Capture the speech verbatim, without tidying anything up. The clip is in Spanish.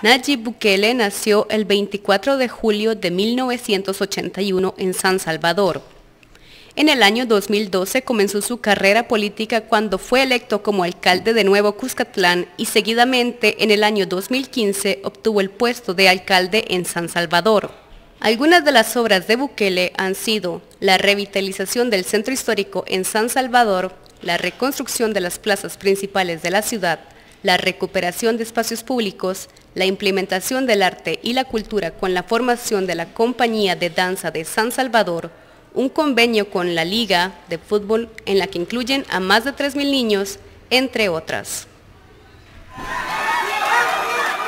Nayib Bukele nació el veinticuatro de julio de mil novecientos ochenta y uno en San Salvador. En el año dos mil doce comenzó su carrera política cuando fue electo como alcalde de Nuevo Cuscatlán y seguidamente en el año dos mil quince obtuvo el puesto de alcalde en San Salvador. Algunas de las obras de Bukele han sido la revitalización del centro histórico en San Salvador, la reconstrucción de las plazas principales de la ciudad, la recuperación de espacios públicos, la implementación del arte y la cultura con la formación de la Compañía de Danza de San Salvador, un convenio con la Liga de Fútbol en la que incluyen a más de tres mil niños, entre otras.